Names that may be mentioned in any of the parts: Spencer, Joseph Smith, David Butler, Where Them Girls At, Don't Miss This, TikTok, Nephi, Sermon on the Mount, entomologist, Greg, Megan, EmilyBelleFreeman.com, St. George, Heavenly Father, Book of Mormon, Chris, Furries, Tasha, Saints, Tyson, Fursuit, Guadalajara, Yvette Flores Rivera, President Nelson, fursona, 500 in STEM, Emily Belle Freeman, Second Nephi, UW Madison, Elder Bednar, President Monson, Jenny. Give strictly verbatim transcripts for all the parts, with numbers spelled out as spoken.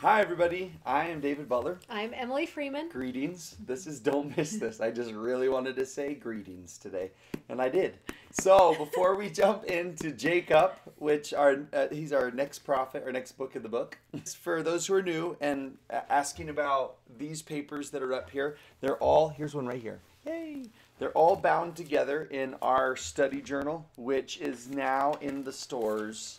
Hi, everybody. I am David Butler. I'm Emily Freeman. Greetings. This is Don't Miss This. I just really wanted to say greetings today, and I did. So before we jump into Jacob, which our uh, he's our next prophet, our next book of the book. For those who are new and asking about these papers that are up here, they're all, here's one right here. Yay! They're all bound together in our study journal, which is now in the stores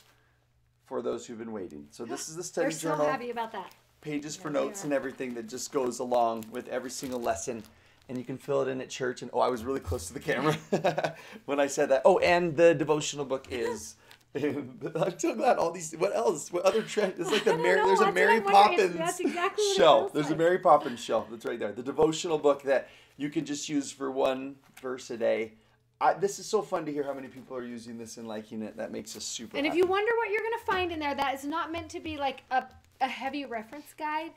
for those who've been waiting. So this is the study We're journal. We're so happy about that. Pages for yeah, notes and everything that just goes along with every single lesson. And you can fill it in at church. And oh, I was really close to the camera when I said that. Oh, and the devotional book is. I'm so glad all these, what else? What other trend? It's like the Mary, there's a Mary Poppins that's exactly shelf. There's like. a Mary Poppins shelf that's right there. The devotional book that you can just use for one verse a day. I, this is so fun to hear how many people are using this and liking it. That makes us super And happy. If you wonder what you're going to find in there, that is not meant to be like a, a heavy reference guide.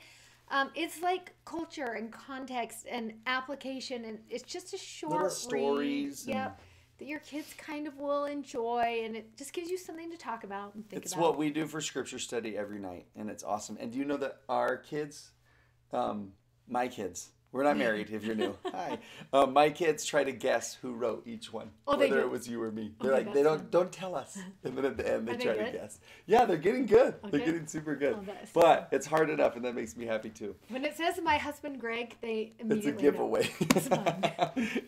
Um, it's like culture and context and application. And it's just a short Little stories. Read. Yep. And that your kids kind of will enjoy. And it just gives you something to talk about and think it's about. It's what we do for scripture study every night. And it's awesome. And do you know that our kids, um, my kids, we're not married, if you're new. Hi. Uh, my kids try to guess who wrote each one, oh, whether it was you or me. They're oh like, God. they don't don't tell us. And then at the end, they Are try they to guess. Yeah, they're getting good. Okay. They're getting super good. Oh, but it's hard enough, and that makes me happy, too. When it says my husband, Greg, they immediately It's a giveaway.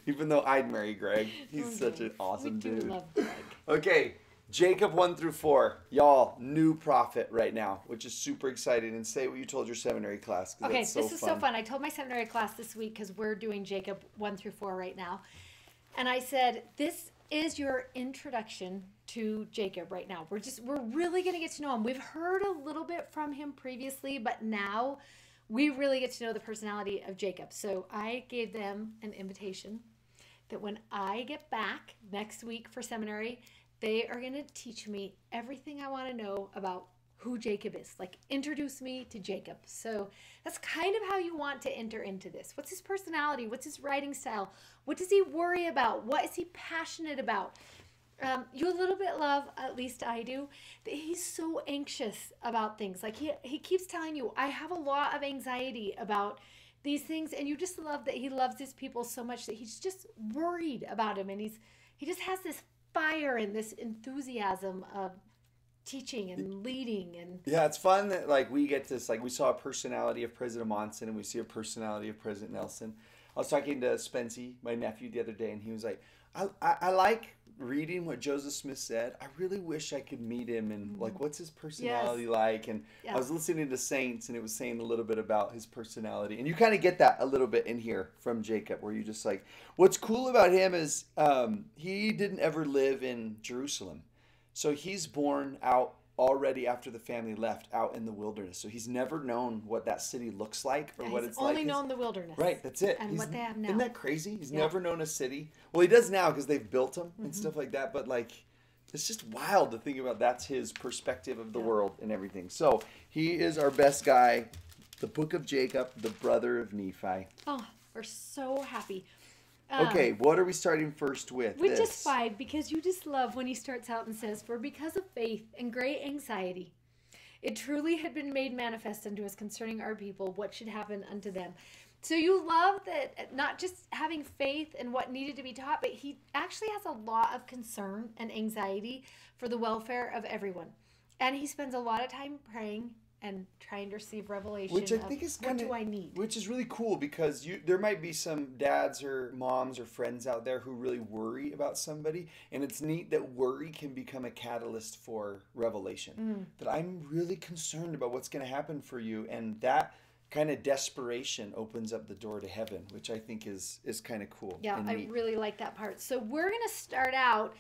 Even though I'd marry Greg. He's oh, such an awesome we do dude. Love Greg. Okay, Jacob one through four. Y'all, new prophet right now, which is super exciting. And say what you told your seminary class. Okay, that's so this is fun. so fun. I told my seminary class this week because we're doing Jacob one through four right now. And I said, this is your introduction to Jacob right now. We're just, we're really going to get to know him. We've heard a little bit from him previously, but now we really get to know the personality of Jacob. So I gave them an invitation that when I get back next week for seminary, they are going to teach me everything I want to know about who Jacob is. Like, introduce me to Jacob. So that's kind of how you want to enter into this. What's his personality? What's his writing style? What does he worry about? What is he passionate about? Um, you a little bit love, at least I do, that he's so anxious about things. Like, he, he keeps telling you, I have a lot of anxiety about these things. And you just love that he loves his people so much that he's just worried about him. And he's he just has this fire and this enthusiasm of teaching and leading. And yeah, it's fun that like we get this, like we saw a personality of President Monson and we see a personality of President Nelson. I was talking to Spencer, my nephew, the other day, and he was like, I, I, I like reading what Joseph Smith said. I really wish I could meet him and mm-hmm. like, what's his personality yes. like? And yeah. I was listening to Saints and it was saying a little bit about his personality. And you kind of get that a little bit in here from Jacob, where you just like, what's cool about him is um, he didn't ever live in Jerusalem. So he's born out already after the family left out in the wilderness. So he's never known what that city looks like or yeah, what it's like. He's only known the wilderness. Right, that's it. And he's, what they have now. Isn't that crazy? He's yeah. never known a city. Well, he does now because they've built him mm-hmm. and stuff like that. But like, it's just wild to think about. That's his perspective of the yeah. world and everything. So he is our best guy. The Book of Jacob, the brother of Nephi. Oh, we're so happy. Um, okay, what are we starting first with? Which is five, because you just love when he starts out and says, for because of faith and great anxiety, it truly had been made manifest unto us concerning our people, what should happen unto them. So you love that not just having faith and what needed to be taught, but he actually has a lot of concern and anxiety for the welfare of everyone. And he spends a lot of time praying and trying to receive revelation. Which I think is kind of what do I need? Which is really cool because you there might be some dads or moms or friends out there who really worry about somebody, and it's neat that worry can become a catalyst for revelation. Mm. That I'm really concerned about what's going to happen for you, and that kind of desperation opens up the door to heaven, which I think is is kind of cool. Yeah, and I neat. really like that part. So we're going to start out.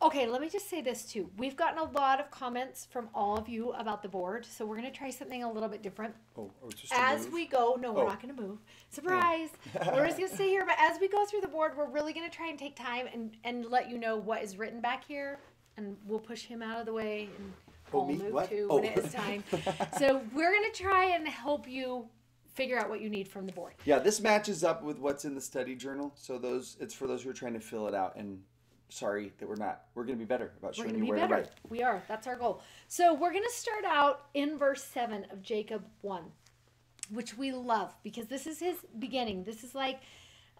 Okay, let me just say this too. We've gotten a lot of comments from all of you about the board, so we're going to try something a little bit different. Oh, oh just As move? we go, no, oh. we're not going to move. Surprise! Oh. We're just going to stay here, but as we go through the board, we're really going to try and take time and, and let you know what is written back here, and we'll push him out of the way, and we'll oh, move what? to oh. when it is time. So we're going to try and help you figure out what you need from the board. Yeah, this matches up with what's in the study journal, so those it's for those who are trying to fill it out and sorry that we're not. We're going to be better about showing you where to write. We are. That's our goal. So we're going to start out in verse seven of Jacob one, which we love because this is his beginning. This is like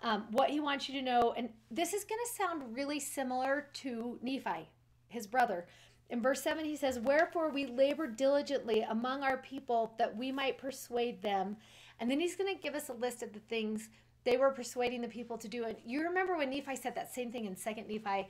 um, what he wants you to know. And this is going to sound really similar to Nephi, his brother. In verse seven, he says, "Wherefore we labored diligently among our people that we might persuade them." And then he's going to give us a list of the things they were persuading the people to do. And you remember when Nephi said that same thing in Second Nephi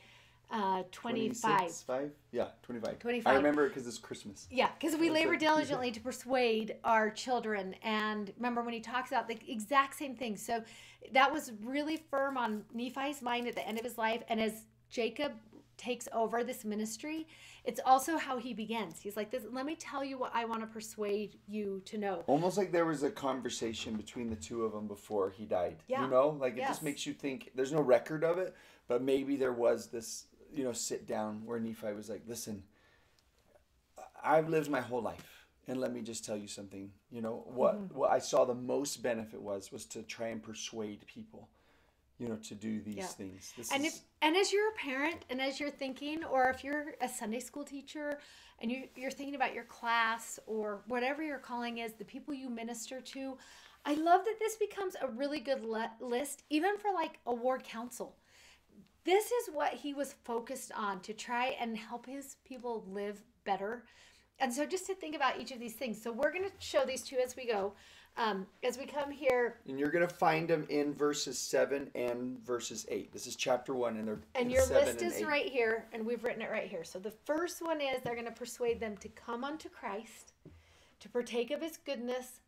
uh, twenty-five. Five? Yeah, twenty-five. twenty-five. I remember it because it's Christmas. Yeah, because we labor diligently to persuade our children. And remember when he talks about the exact same thing. So that was really firm on Nephi's mind at the end of his life. And as Jacob takes over this ministry, it's also how he begins. He's like, this, let me tell you what I want to persuade you to know. Almost like there was a conversation between the two of them before he died. Yeah. You know, like it yes. just makes you think. There's no record of it, but maybe there was this, you know, sit down where Nephi was like, listen, I've lived my whole life, and let me just tell you something. You know, what, mm-hmm. what I saw the most benefit was, was to try and persuade people, you know, to do these yeah. things. This and, is... if, and as you're a parent and as you're thinking, or if you're a Sunday school teacher and you, you're thinking about your class or whatever your calling is, the people you minister to, I love that this becomes a really good list, even for like a ward council. This is what he was focused on, to try and help his people live better. And so just to think about each of these things. So we're going to show these two as we go. Um, as we come here, and you're going to find them in verses seven and verses eight. This is chapter one, and they're and your list is right here, and we've written it right here. So the first one is they're going to persuade them to come unto Christ, to partake of His goodness,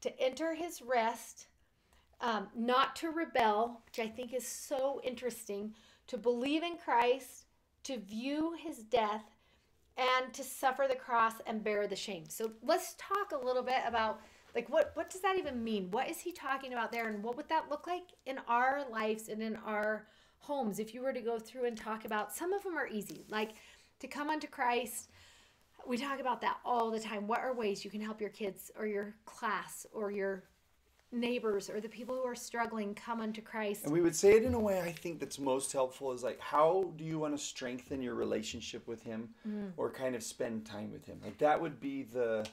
to enter His rest, um, not to rebel, which I think is so interesting. To believe in Christ, to view His death, and to suffer the cross and bear the shame. So let's talk a little bit about. Like, what, what does that even mean? What is he talking about there? And what would that look like in our lives and in our homes? If you were to go through and talk about, some of them are easy. Like, to come unto Christ, we talk about that all the time. What are ways you can help your kids or your class or your neighbors or the people who are struggling come unto Christ? And we would say it in a way I think that's most helpful is like, how do you want to strengthen your relationship with him mm. or kind of spend time with him? Like, that would be the...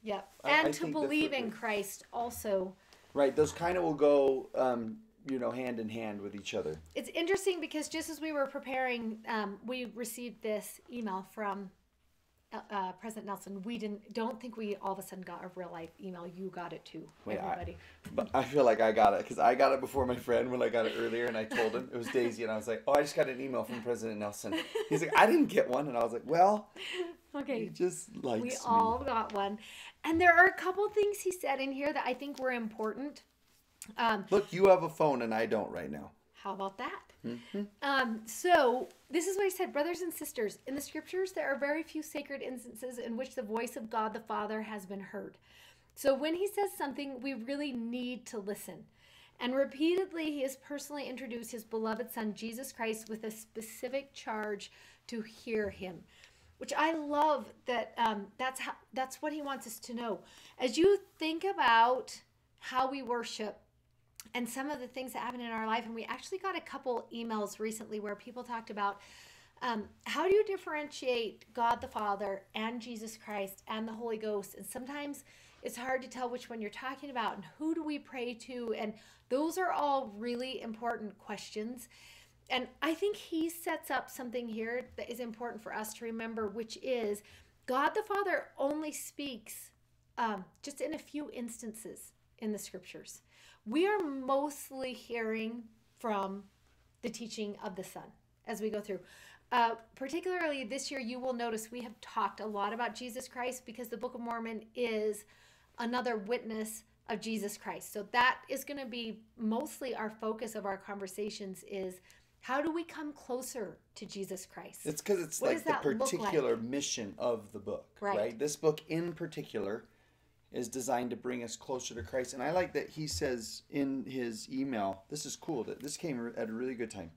Yep. And I, I to believe in Christ also. Right. Those kind of will go, um, you know, hand in hand with each other. It's interesting because just as we were preparing, um, we received this email from uh, President Nelson. We didn't, don't think we all of a sudden got a real life email. You got it too, Wait, everybody. I, but I feel like I got it because I got it before my friend when I got it earlier and I told him. It was Daisy and I was like, oh, I just got an email from President Nelson. He's like, I didn't get one. And I was like, well... Okay, he just likes we me. all got one. And there are a couple things he said in here that I think were important. Um, Look, you have a phone and I don't right now. How about that? Mm-hmm. um, so this is what he said. Brothers and sisters, in the scriptures, there are very few sacred instances in which the voice of God the Father has been heard. So when he says something, we really need to listen. And repeatedly, he has personally introduced his beloved son, Jesus Christ, with a specific charge to hear him. Which I love that um, that's, how, that's what he wants us to know. As you think about how we worship and some of the things that happen in our life, and we actually got a couple emails recently where people talked about um, how do you differentiate God the Father and Jesus Christ and the Holy Ghost? And sometimes it's hard to tell which one you're talking about and who do we pray to? And those are all really important questions. And I think he sets up something here that is important for us to remember, which is God the Father only speaks um, just in a few instances in the scriptures. We are mostly hearing from the teaching of the Son as we go through. Uh, particularly this year, you will notice we have talked a lot about Jesus Christ because the Book of Mormon is another witness of Jesus Christ. So that is going to be mostly our focus of our conversations is how do we come closer to Jesus Christ? It's because it's like the particular mission of the book, right. right? This book in particular is designed to bring us closer to Christ. And I like that he says in his email, this is cool, that this came at a really good time.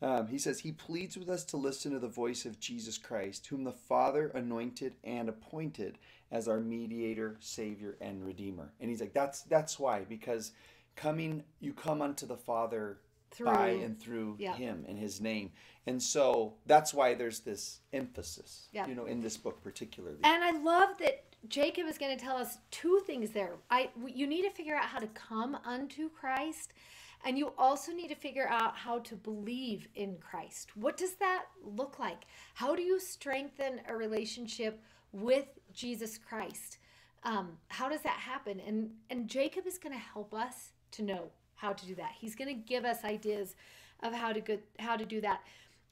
Um, he says, he pleads with us to listen to the voice of Jesus Christ, whom the Father anointed and appointed as our mediator, Savior, and Redeemer. And he's like, that's that's why, because coming, you come unto the Father through, by and through yeah. him and his name. And so that's why there's this emphasis, yeah. you know, in this book particularly. And I love that Jacob is going to tell us two things there. I, you need to figure out how to come unto Christ, and you also need to figure out how to believe in Christ. What does that look like? How do you strengthen a relationship with Jesus Christ? Um, how does that happen? And, and Jacob is going to help us to know how to do that. He's going to give us ideas of how to good, how to do that.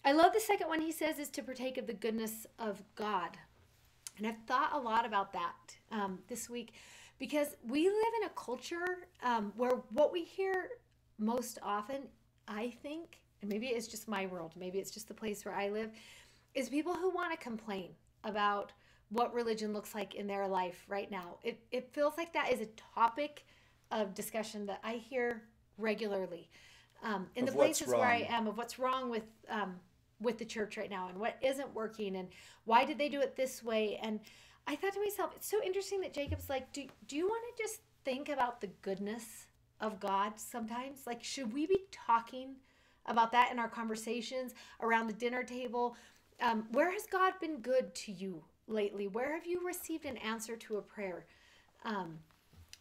I love the second one he says is to partake of the goodness of God. And I've thought a lot about that um, this week, because we live in a culture um, where what we hear most often, I think, and maybe it's just my world, maybe it's just the place where I live, is people who want to complain about what religion looks like in their life right now. It, it feels like that is a topic of discussion that I hear regularly um, in the places where I am, of what's wrong with um, with the church right now, and what isn't working, and why did they do it this way. And I thought to myself, it's so interesting that Jacob's like, do, do you want to just think about the goodness of God sometimes? Like, should we be talking about that in our conversations around the dinner table? Um, where has God been good to you lately? Where have you received an answer to a prayer? Um,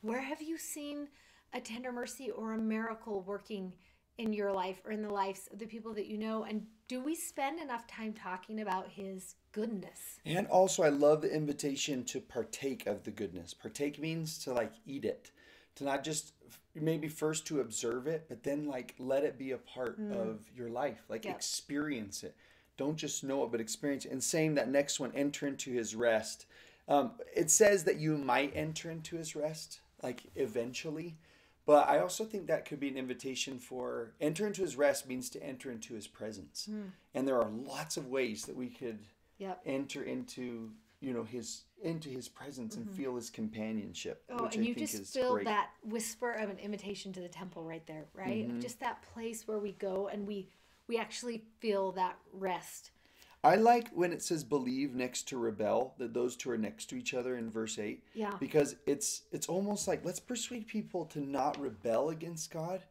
where have you seen a tender mercy or a miracle working in your life or in the lives of the people that you know? And do we spend enough time talking about his goodness? And also, I love the invitation to partake of the goodness. Partake means to like eat it, to not just maybe first to observe it, but then like let it be a part mm. of your life, like yep. experience it. Don't just know it, but experience it. And saying that next one, enter into his rest. Um, it says that you might enter into his rest, like eventually. But I also think that could be an invitation for enter into his rest means to enter into his presence. Mm. And there are lots of ways that we could yep. enter into, you know, his into his presence mm-hmm. and feel his companionship. Oh, which and I you think just feel that whisper of an invitation to the temple right there, right? Mm-hmm. Just that place where we go and we we actually feel that rest. I like when it says believe next to rebel, that those two are next to each other in verse eight. Yeah. Because it's it's almost like, let's persuade people to not rebel against God.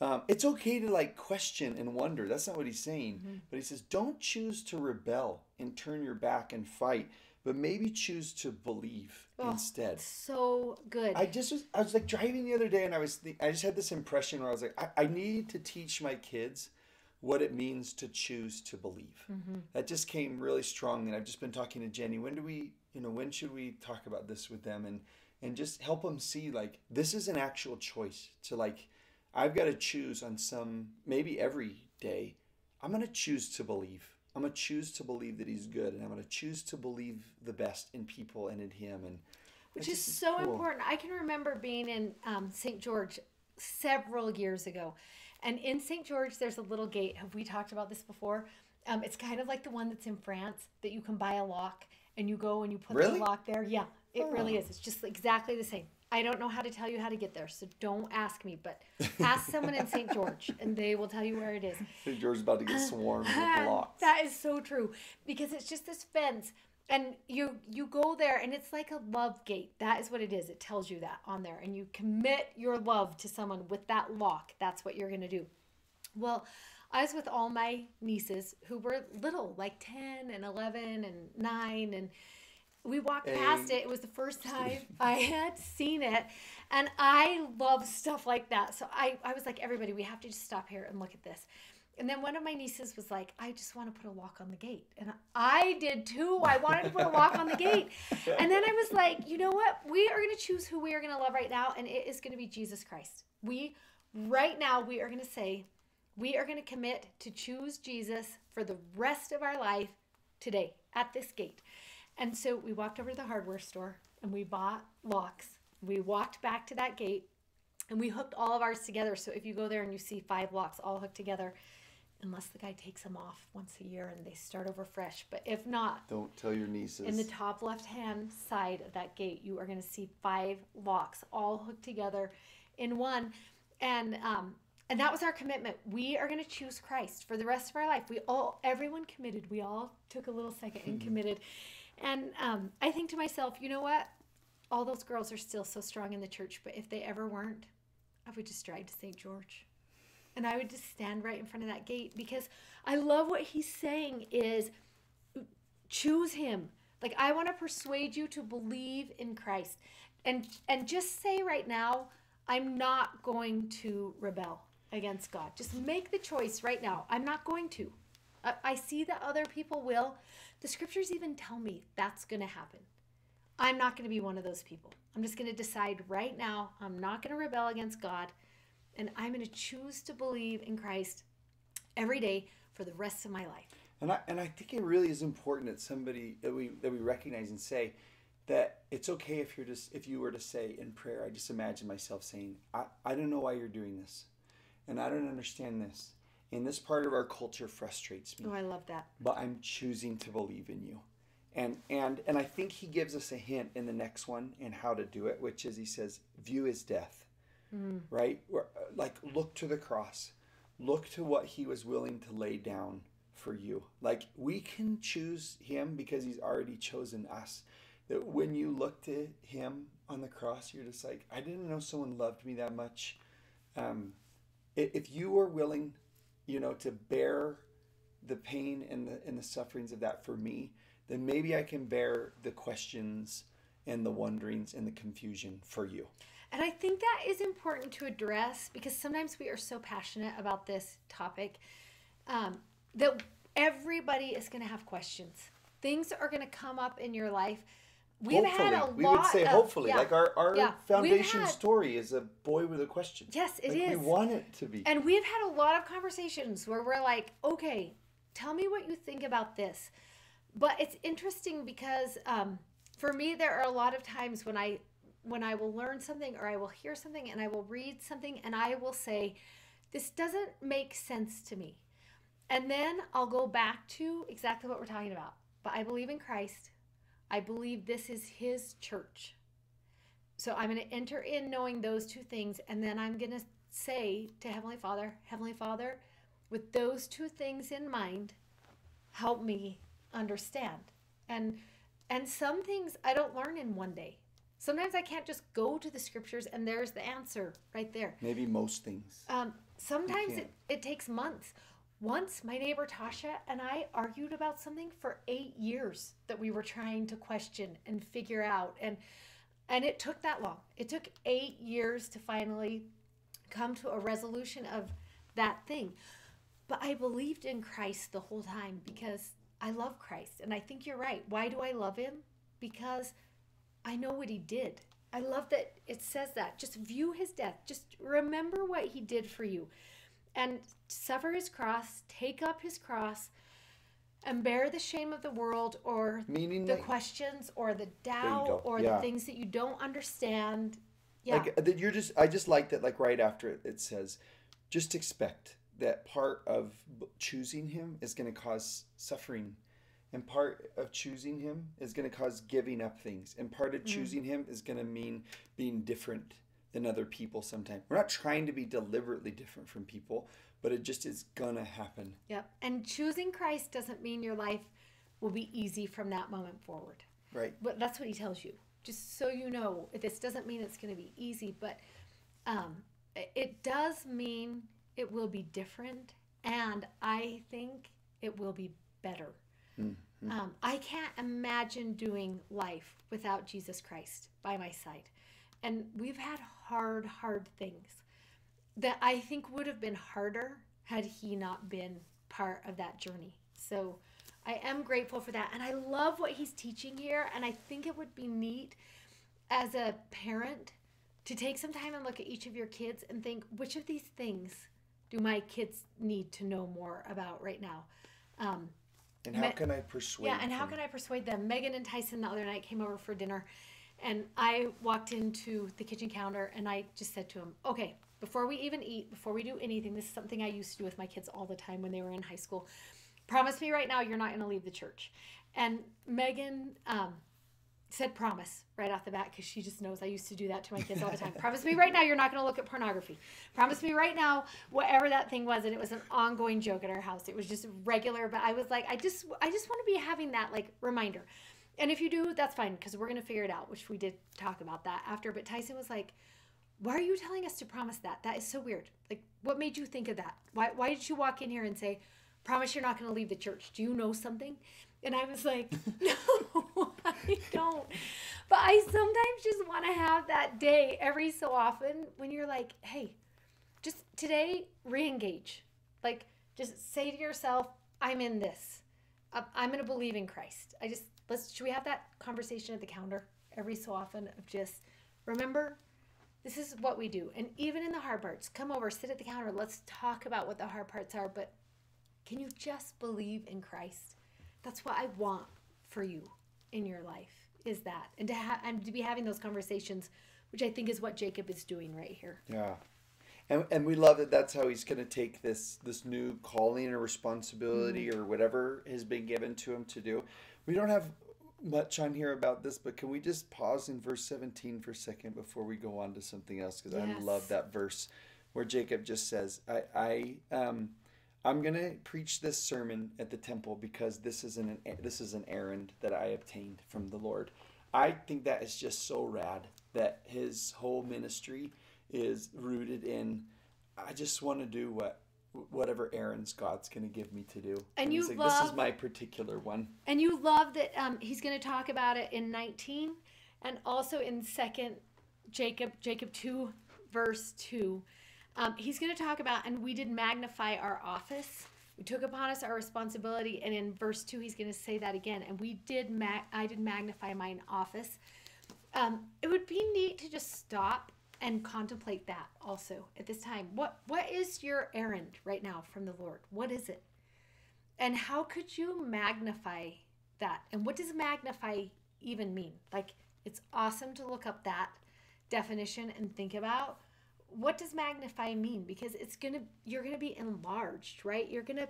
Um, it's okay to like question and wonder. That's not what he's saying. Mm-hmm. But he says, don't choose to rebel and turn your back and fight, but maybe choose to believe oh, instead. So good. I just was, I was like driving the other day, and I was I just had this impression where I was like, I, I need to teach my kids what it means to choose to believe. Mm-hmm. That just came really strong. And I've just been talking to Jenny. When do we, you know, when should we talk about this with them? And, and just help them see, like, this is an actual choice to, like, I've got to choose on some, maybe every day, I'm going to choose to believe. I'm going to choose to believe that he's good. And I'm going to choose to believe the best in people and in him. And which is so cool. important. I can remember being in um, Saint George several years ago. And in Saint George, there's a little gate. Have we talked about this before? Um, it's kind of like the one that's in France that you can buy a lock, and you go and you put really? the lock there. Yeah, it oh. really is. It's just exactly the same. I don't know how to tell you how to get there, so don't ask me, but ask someone in Saint George, and they will tell you where it is. Saint George is about to get swarmed with locks. That is so true, because it's just this fence, and you you go there, and it's like a love gate. That is what it is. It tells you that on there, and you commit your love to someone with that lock. That's what you're going to do. Well, I was with all my nieces who were little, like ten and eleven and nine, and we walked hey. past it. It was the first time I had seen it, and I love stuff like that. So I, I was like, everybody, we have to just stop here and look at this. And then one of my nieces was like, I just want to put a lock on the gate. And I did too. I wanted to put a lock on the gate. And then I was like, you know what? We are going to choose who we are going to love right now. And it is going to be Jesus Christ. We, right now, we are going to say, we are going to commit to choose Jesus for the rest of our life today at this gate. And so we walked over to the hardware store and we bought locks. We walked back to that gate and we hooked all of ours together. So if you go there and you see five locks all hooked together, unless the guy takes them off once a year and they start over fresh. But if not, don't tell your nieces. In the top left-hand side of that gate, you are going to see five locks all hooked together in one. And um, and that was our commitment. We are going to choose Christ for the rest of our life. We all, everyone committed. We all took a little second and committed. And um, I think to myself, you know what? All those girls are still so strong in the church. But if they ever weren't, I would just drive to Saint George. And I would just stand right in front of that gate, because I love what he's saying is choose him. Like, I want to persuade you to believe in Christ. And, and just say right now, I'm not going to rebel against God. Just make the choice right now. I'm not going to. I, I see that other people will. The scriptures even tell me that's going to happen. I'm not going to be one of those people. I'm just going to decide right now, I'm not going to rebel against God. And I'm going to choose to believe in Christ every day for the rest of my life. And I, and I think it really is important that somebody that we that we recognize and say that it's okay if you're just if you were to say in prayer, I just imagine myself saying, I, I don't know why you're doing this, and I don't understand this, and this part of our culture frustrates me. Oh, I love that. But I'm choosing to believe in you. And and and I think he gives us a hint in the next one and how to do it, which is he says, view is death. Mm. Right? Like, look to the cross. Look to what he was willing to lay down for you. Like, we can choose him because he's already chosen us. That when you look to him on the cross, you're just like, I didn't know someone loved me that much. Um, if you were willing, you know, to bear the pain and the, and the sufferings of that for me, then maybe I can bear the questions and the wonderings and the confusion for you. And I think that is important to address, because sometimes we are so passionate about this topic um, that everybody is going to have questions. Things are going to come up in your life. We've hopefully. had a we lot We would say of, hopefully. Yeah, like our, our yeah. foundation had, story is a boy with a question. Yes, it like is. We want it to be. And we've had a lot of conversations where we're like, okay, tell me what you think about this. But it's interesting because um, for me, there are a lot of times when I... when I will learn something or I will hear something and I will read something and I will say, this doesn't make sense to me. And then I'll go back to exactly what we're talking about. But I believe in Christ. I believe this is his church. So I'm going to enter in knowing those two things. And then I'm going to say to Heavenly Father, Heavenly Father, with those two things in mind, help me understand. And, and some things I don't learn in one day. Sometimes I can't just go to the scriptures and there's the answer right there. Maybe most things. Um, sometimes it, it takes months. Once my neighbor Tasha and I argued about something for eight years that we were trying to question and figure out. And, and it took that long. It took eight years to finally come to a resolution of that thing. But I believed in Christ the whole time because I love Christ. And I think you're right. Why do I love him? Because I know what he did. I love that it says that. Just view his death. Just remember what he did for you. And suffer his cross, take up his cross, and bear the shame of the world or Meaning the that, questions or the doubt or yeah. the things that you don't understand. Yeah. Like, you're just, I just like that, like right after it, it says, just expect that part of choosing him is going to cause suffering. And part of choosing him is going to cause giving up things. And part of choosing mm. him is going to mean being different than other people sometimes. We're not trying to be deliberately different from people, but it just is going to happen. Yep. And choosing Christ doesn't mean your life will be easy from that moment forward. Right. But that's what he tells you. Just so you know, this doesn't mean it's going to be easy, but um, it does mean it will be different. And I think it will be better. Mm-hmm. Um, I can't imagine doing life without Jesus Christ by my side. And we've had hard, hard things that I think would have been harder had he not been part of that journey. So I am grateful for that. And I love what he's teaching here. And I think it would be neat as a parent to take some time and look at each of your kids and think, which of these things do my kids need to know more about right now? Um, And how can I persuade them? Yeah, and how can I persuade them? Megan and Tyson the other night came over for dinner, and I walked into the kitchen counter, and I just said to them, okay, before we even eat, before we do anything, this is something I used to do with my kids all the time when they were in high school. Promise me right now you're not going to leave the church. And Megan um, said promise right off the bat because she just knows I used to do that to my kids all the time. Promise me right now you're not going to look at pornography. Promise me right now whatever that thing was. And it was an ongoing joke at our house. It was just regular. But I was like, I just I just want to be having that like reminder. And if you do, that's fine because we're going to figure it out, which we did talk about that after. But Tyson was like, Why are you telling us to promise that? That is so weird. Like, what made you think of that? Why, why did you walk in here and say, promise you're not going to leave the church? Do you know something? And I was like, no, I don't. But I sometimes just want to have that day every so often when you're like, hey, just today, re-engage. Like, just say to yourself, I'm in this. I'm going to believe in Christ. I just, let's, should we have that conversation at the counter every so often of just, remember, this is what we do. And even in the hard parts, come over, sit at the counter. Let's talk about what the hard parts are. But can you just believe in Christ? That's what I want for you in your life, is that. And to, ha and to be having those conversations, which I think is what Jacob is doing right here. Yeah. And, and we love that that's how he's going to take this, this new calling or responsibility mm-hmm. or whatever has been given to him to do. We don't have much on here about this, but can we just pause in verse seventeen for a second before we go on to something else? Because yes. I love that verse where Jacob just says, I, I, um, I'm going to preach this sermon at the temple because this is an, this is an errand that I obtained from the Lord. I think that is just so rad that his whole ministry is rooted in, I just want to do what whatever errands God's going to give me to do. And, and you like, love, this is my particular one. And you love that um, he's going to talk about it in nineteen and also in second Jacob, Jacob two, verse two. Um, he's going to talk about, and we did magnify our office. We took upon us our responsibility. And in verse two, he's going to say that again. And we did, mag I did magnify mine office. Um, it would be neat to just stop and contemplate that also at this time. What what is your errand right now from the Lord? What is it? And how could you magnify that? And what does magnify even mean? Like, it's awesome to look up that definition and think about, what does magnify mean? Because it's gonna, you're gonna be enlarged, right? You're gonna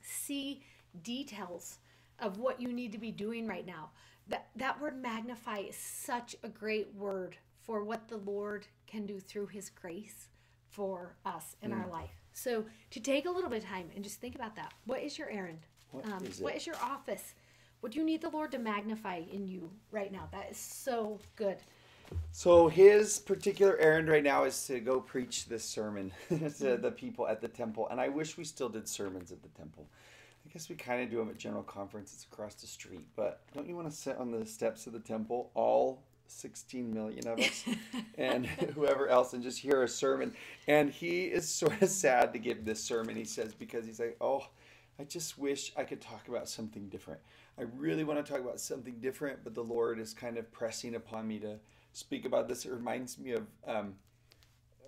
see details of what you need to be doing right now. That that word magnify is such a great word for what the Lord can do through his grace for us in mm. our life. So to take a little bit of time and just think about that. What is your errand? What, um, is, what is your office? What do you need the Lord to magnify in you right now? That is so good. So his particular errand right now is to go preach this sermon to the people at the temple. And I wish we still did sermons at the temple. I guess we kind of do them at General Conference. It's across the street. But don't you want to sit on the steps of the temple, all sixteen million of us and whoever else, and just hear a sermon? And he is sort of sad to give this sermon, he says, because he's like, oh, I just wish I could talk about something different. I really want to talk about something different, but the Lord is kind of pressing upon me to speak about this. It reminds me of um,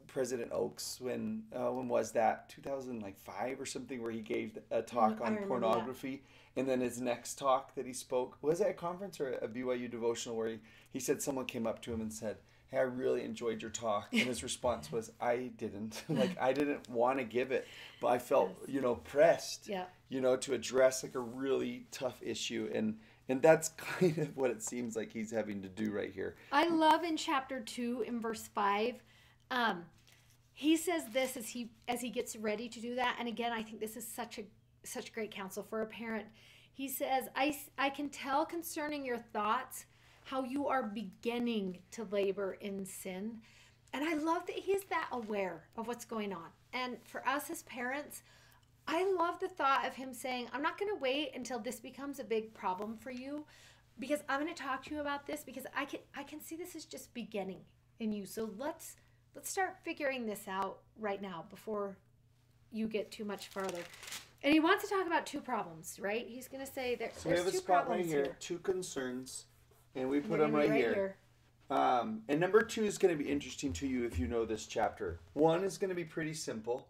President Oaks. When uh, when was that? two thousand five or something, where he gave a talk on pornography. That. And then his next talk that he spoke, was at a conference or a B Y U devotional, where he, he said someone came up to him and said, hey, I really enjoyed your talk. And his response was, I didn't. Like, I didn't want to give it, but I felt, yes. you know, pressed, yeah. you know, to address like a really tough issue. And, and that's kind of what it seems like he's having to do right here. I love in chapter two, in verse five, um, he says this as he, as he gets ready to do that. And again, I think this is such a such great counsel for a parent. He says, I, I can tell concerning your thoughts how you are beginning to labor in sin. And I love that he's that aware of what's going on. And for us as parents, I love the thought of him saying, I'm not going to wait until this becomes a big problem for you, because I'm going to talk to you about this, because I can, I can see this is just beginning in you. So let's, let's start figuring this out right now before you get too much farther. And he wants to talk about two problems, right? He's going to say that so there's two problems. So we have a spot right here, here, two concerns, and we put them right, right here. here. Um, and number two is going to be interesting to you if you know this chapter. One is going to be pretty simple.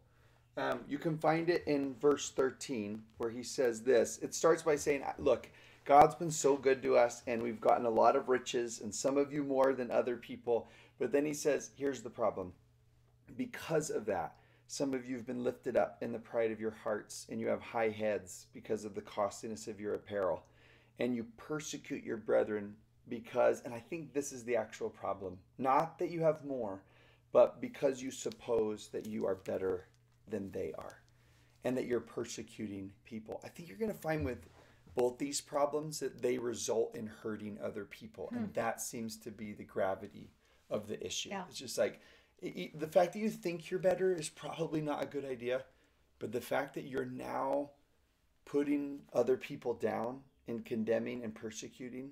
Um, you can find it in verse thirteen, where he says this. It starts by saying, look, God's been so good to us, and we've gotten a lot of riches, and some of you more than other people. But then he says, here's the problem. Because of that, some of you have been lifted up in the pride of your hearts, and you have high heads because of the costliness of your apparel. And you persecute your brethren because, and I think this is the actual problem, not that you have more, but because you suppose that you are better than they are, and that you're persecuting people. I think you're going to find with both these problems that they result in hurting other people. Hmm. And that seems to be the gravity of the issue. Yeah. It's just like, the fact that you think you're better is probably not a good idea, but the fact that you're now putting other people down and condemning and persecuting,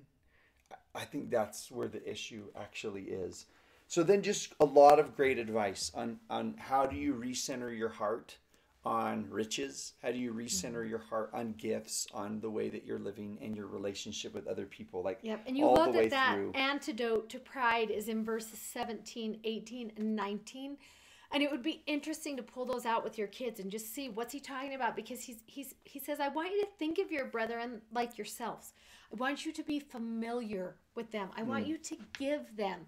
I think that's where the issue actually is. So then just a lot of great advice on, on how do you recenter your heart on riches? How do you recenter your heart on gifts, on the way that you're living and your relationship with other people? Like, yep. And you all love the way that through. Antidote to pride is in verses seventeen, eighteen, and nineteen. And it would be interesting to pull those out with your kids and just see what's he talking about, because he's, he's, he says, I want you to think of your brethren like yourselves. I want you to be familiar with them. I want mm. you to give them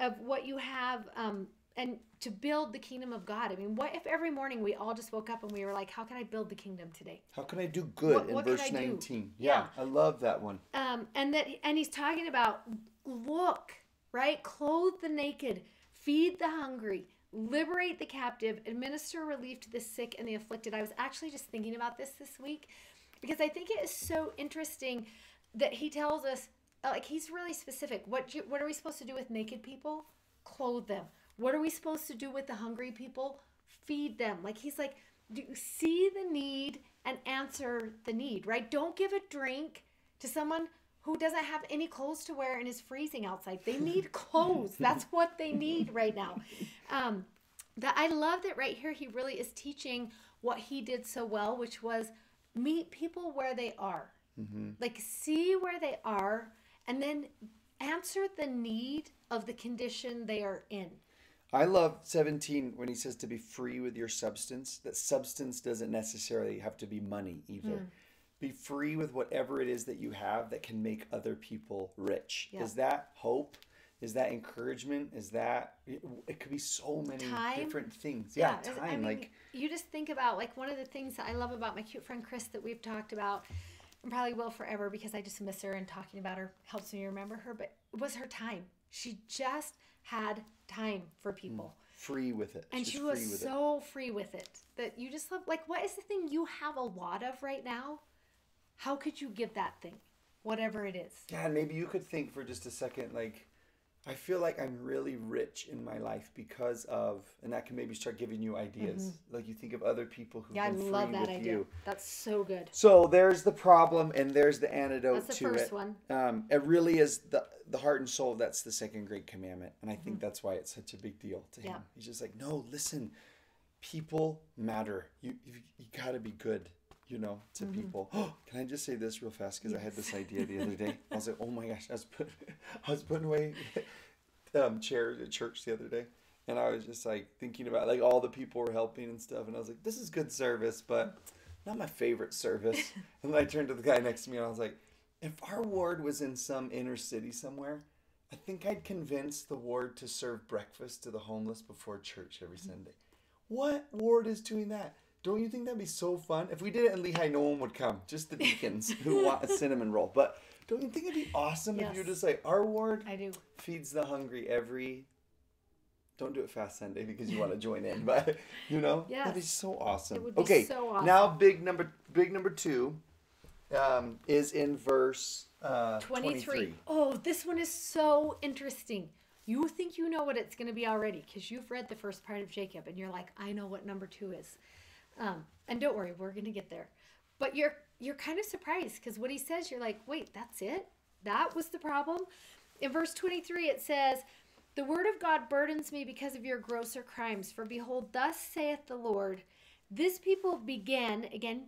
of what you have, um, and to build the kingdom of God. I mean, what if every morning we all just woke up and we were like, how can I build the kingdom today? How can I do good what, in what verse nineteen? Yeah, yeah, I love that one. Um, and that, and he's talking about, look, right? Clothe the naked, feed the hungry, liberate the captive, administer relief to the sick and the afflicted. I was actually just thinking about this this week, because I think it is so interesting that he tells us, like, he's really specific. What, you, what are we supposed to do with naked people? Clothe them. What are we supposed to do with the hungry people? Feed them. Like, he's like, do you see the need and answer the need, right? Don't give a drink to someone who doesn't have any clothes to wear and is freezing outside. They need clothes. That's what they need right now. Um, that I love that right here he really is teaching what he did so well, which was meet people where they are. Mm-hmm. Like, see where they are and then answer the need of the condition they are in. I love seventeen when he says to be free with your substance. That substance doesn't necessarily have to be money either. Mm. Be free with whatever it is that you have that can make other people rich. Yeah. Is that hope? Is that encouragement? Is that, it, it could be so many time. different things. Yeah, yeah time. I mean, like, you just think about, like, one of the things that I love about my cute friend Chris that we've talked about, and probably will forever because I just miss her, and talking about her helps me remember her, but it was her time. She just had time for people. Free with it. And she was so free with it that you just love, like, what is the thing you have a lot of right now? How could you give that thing? Whatever it is. Yeah, maybe you could think for just a second, like, I feel like I'm really rich in my life because of, and that can maybe start giving you ideas. Mm-hmm. Like, you think of other people who yeah, been free with you. Yeah, I love that idea. You. That's so good. So there's the problem and there's the antidote to it. That's the first it. one. Um, it really is the the heart and soul. That's the second great commandment. And I mm-hmm. think that's why it's such a big deal to him. Yeah. He's just like, no, listen, people matter. You, you, you got to be good, you know, to mm-hmm. people. Oh, can I just say this real fast? Because yes. I had this idea the other day. I was like, oh my gosh, I was, put, I was putting away um, chairs at church the other day. And I was just like thinking about, like, all the people were helping and stuff. And I was like, this is good service, but not my favorite service. And then I turned to the guy next to me and I was like, if our ward was in some inner city somewhere, I think I'd convince the ward to serve breakfast to the homeless before church every mm-hmm. Sunday. What ward is doing that? Don't you think that'd be so fun? If we did it in Lehi, no one would come. Just the deacons who want a cinnamon roll. But don't you think it'd be awesome yes. if you're just like, our ward I do. feeds the hungry every... Don't do it fast Sunday because you want to join in. But, you know, yes. that'd be so awesome. It would be okay, so awesome. Now big number, big number two um, is in verse uh, twenty-three. Oh, this one is so interesting. You think you know what it's going to be already because you've read the first part of Jacob and you're like, I know what number two is. Um, and don't worry, we're going to get there. But you're you're kind of surprised because what he says, you're like, wait, that's it? That was the problem? In verse twenty-three, it says, the word of God burdens me because of your grosser crimes. For behold, thus saith the Lord, this people began, again,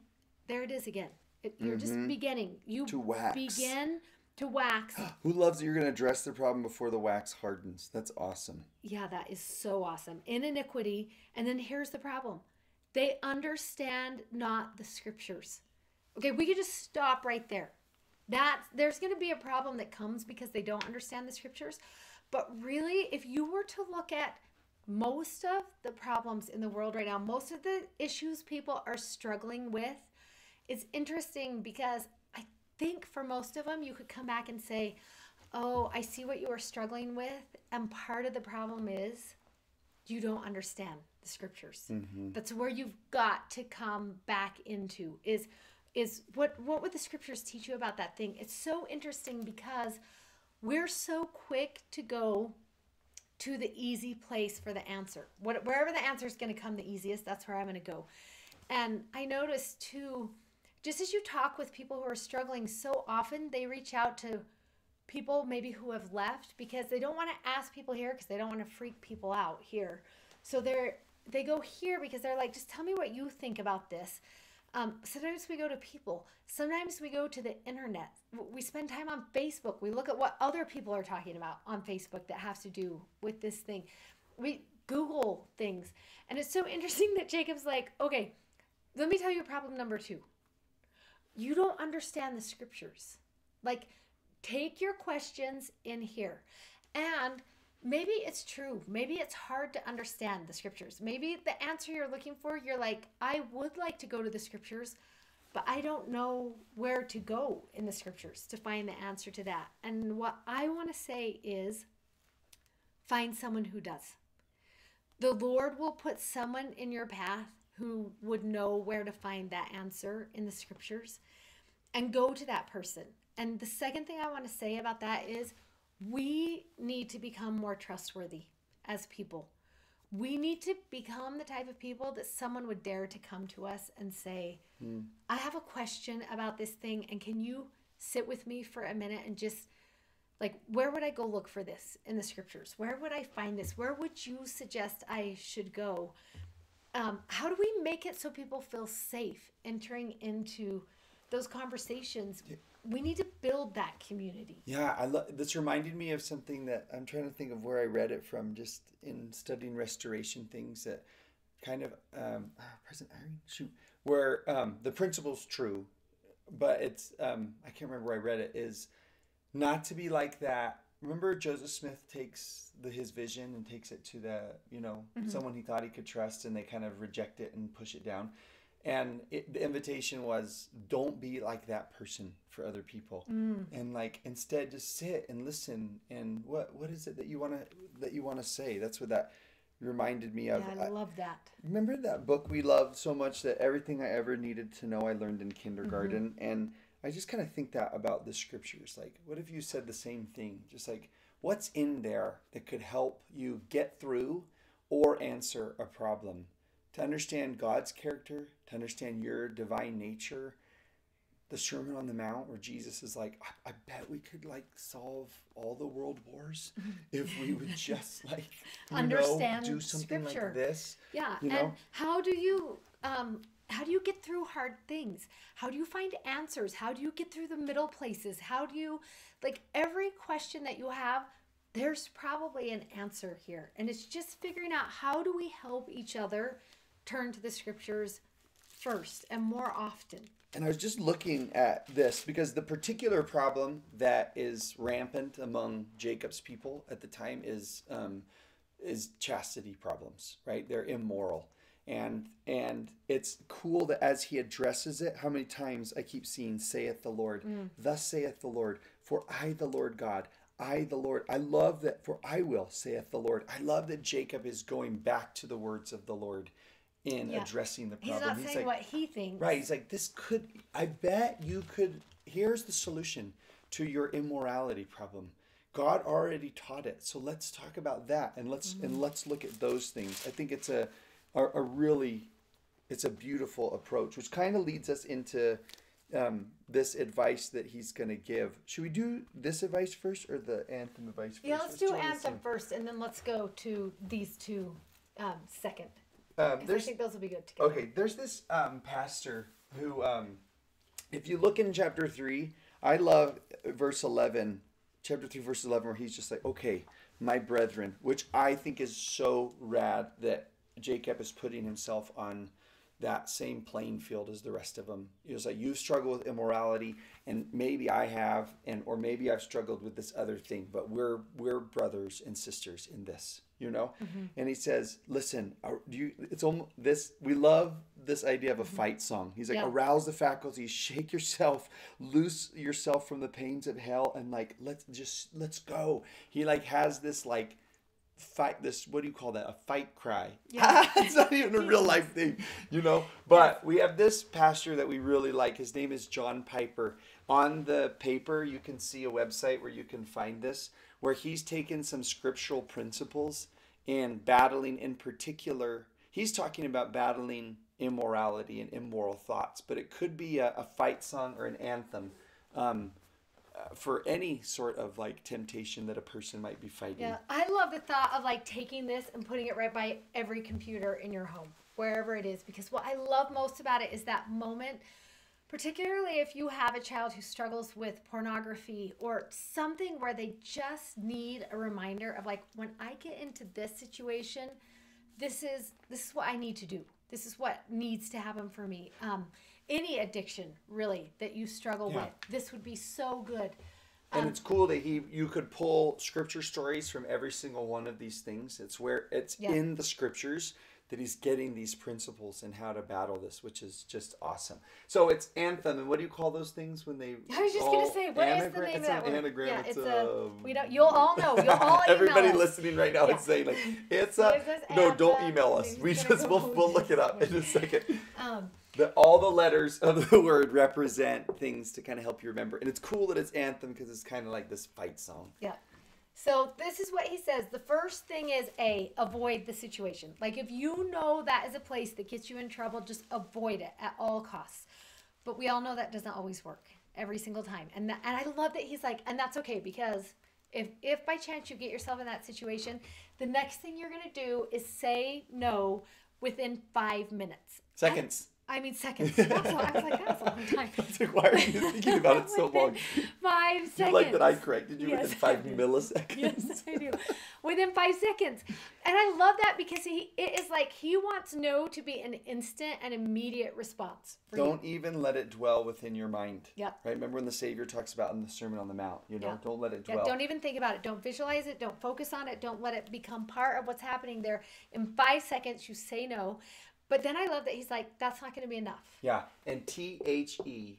there it is again. It, you're mm-hmm. just beginning. You to wax. begin to wax. Who loves that you're going to address the problem before the wax hardens? That's awesome. Yeah, that is so awesome. In iniquity. And then here's the problem. They understand not the scriptures. Okay, we could just stop right there. That, there's going to be a problem that comes because they don't understand the scriptures. But really, if you were to look at most of the problems in the world right now, most of the issues people are struggling with, it's interesting because I think for most of them, you could come back and say, oh, I see what you are struggling with. And part of the problem is you don't understand the scriptures. Mm-hmm. That's where you've got to come back into is, is what, what would the scriptures teach you about that thing? It's so interesting because we're so quick to go to the easy place for the answer. What, wherever the answer is going to come the easiest, that's where I'm going to go. And I noticed too, just as you talk with people who are struggling, so often they reach out to people maybe who have left because they don't want to ask people here because they don't want to freak people out here. So they're, they go here because they're like, just tell me what you think about this. Um, sometimes we go to people. Sometimes we go to the internet. We spend time on Facebook. We look at what other people are talking about on Facebook that has to do with this thing. We Google things. And it's so interesting that Jacob's like, okay, let me tell you problem number two. You don't understand the scriptures. Like, take your questions in here. And maybe it's true. Maybe it's hard to understand the scriptures. Maybe the answer you're looking for, you're like, I would like to go to the scriptures, but I don't know where to go in the scriptures to find the answer to that. And what I want to say is find someone who does. The Lord will put someone in your path who would know where to find that answer in the scriptures, and go to that person. And the second thing I want to say about that is we need to become more trustworthy as people. We need to become the type of people that someone would dare to come to us and say, mm. I have a question about this thing, and can you sit with me for a minute and just, like, where would I go look for this in the scriptures? Where would I find this? Where would you suggest I should go? Um, how do we make it so people feel safe entering into those conversations? Yeah. We need to build that community. Yeah, I love this. Reminded me of something that I'm trying to think of where I read it from, just in studying restoration things that kind of um, oh, President Irene, shoot, where um, the principle's true, but it's um, I can't remember where I read it, is not to be like that. Remember, Joseph Smith takes the, his vision and takes it to the you know mm-hmm. someone he thought he could trust, and they kind of reject it and push it down. And it, the invitation was, don't be like that person for other people. Mm. And like, instead just sit and listen. And what, what is it that you want to, that you want to say? That's what that reminded me of. Yeah, I, I love that. Remember that book we loved so much, that Everything I Ever Needed to Know I Learned in Kindergarten. Mm-hmm. And I just kind of think that about the scriptures. Like, what if you said the same thing? Just like, what's in there that could help you get through or answer a problem? To understand God's character, to understand your divine nature, the Sermon on the Mount, where Jesus is like, I, I bet we could like solve all the world wars if we would just like understand, know, do something scripture. Like this. Yeah, you know? And how do you um, how do you get through hard things? How do you find answers? How do you get through the middle places? How do you, like, every question that you have, there's probably an answer here, and it's just figuring out how do we help each other turn to the scriptures first and more often. And I was just looking at this because the particular problem that is rampant among Jacob's people at the time is um, is chastity problems, right? They're immoral. And and it's cool that as he addresses it, how many times I keep seeing, saith the Lord, mm. thus saith the Lord, for I, the Lord God, I, the Lord, I love that, for I will, saith the Lord. I love that Jacob is going back to the words of the Lord in yeah. addressing the problem. He's not he's saying like, what he thinks. Right, he's like, this could, I bet you could, here's the solution to your immorality problem. God already taught it, so let's talk about that, and let's mm-hmm. and let's look at those things. I think it's a, a, a really, it's a beautiful approach, which kind of leads us into Um, this advice that he's going to give. Should we do this advice first or the anthem advice first? Yeah, let's, let's do anthem first, and then let's go to these two um, second. Um, I think those will be good together. Okay, there's this um, pastor who, um, if you look in chapter three, I love verse eleven, chapter three, verse eleven, where he's just like, okay, my brethren, which I think is so rad that Jacob is putting himself on that same playing field as the rest of them. It was like, you've struggled with immorality, and maybe I have, and or maybe I've struggled with this other thing, but we're we're brothers and sisters in this, you know. Mm-hmm. And he says, "Listen, do you?" It's almost this. We love this idea of a mm-hmm. fight song. He's like, yeah. arouse the faculties, shake yourself, loose yourself from the pains of hell, and like, let's just let's go. He like has this like. Fight this, what do you call that? A fight cry. Yeah. It's not even a real life thing, you know? But we have this pastor that we really like. His name is John Piper. On the paper, you can see a website where you can find this, where he's taken some scriptural principles and battling in particular. He's talking about battling immorality and immoral thoughts, but it could be a, a fight song or an anthem um, uh, for any sort of like temptation that a person might be fighting. Yeah, I love the thought of like taking this and putting it right by every computer in your home, wherever it is, because what I love most about it is that moment, particularly if you have a child who struggles with pornography or something where they just need a reminder of like, when I get into this situation, this is this is what I need to do. This is what needs to happen for me. Um, any addiction, really, that you struggle yeah. with, this would be so good. Um, and it's cool that he you could pull scripture stories from every single one of these things. It's where it's yeah. in the scriptures that he's getting these principles and how to battle this, which is just awesome. So it's anthem, and what do you call those things when they? I was just gonna say, what is the name of that one? It's an anagram. Yeah, it's, it's a, a. We don't. You'll all know. You'll all. Everybody listening right now yeah. is saying like, it's a. No, don't email us. We just we'll we'll look it up in a second. Um. The, all the letters of the word represent things to kind of help you remember, and it's cool that it's anthem because it's kind of like this fight song. Yeah. So this is what he says. The first thing is A, avoid the situation. Like if you know that is a place that gets you in trouble, just avoid it at all costs. But we all know that doesn't always work every single time. And that, and I love that he's like, and that's okay, because if, if by chance you get yourself in that situation, the next thing you're going to do is say no within five minutes. Seconds. And, I mean, seconds. That's what, I was like, that's a long time. Like, why are you thinking about it so long? Five seconds. You like that I corrected you yes, within five milliseconds? Yes, I do. Within five seconds. And I love that because he, it is like he wants no to be an instant and immediate response. Don't you. even let it dwell within your mind. Yeah. Right? Remember when the Savior talks about in the Sermon on the Mount, you know, yeah. don't let it dwell. Yeah, don't even think about it. Don't visualize it. Don't focus on it. Don't let it become part of what's happening there. In five seconds, you say no. But then I love that he's like, that's not going to be enough. Yeah. And T H E,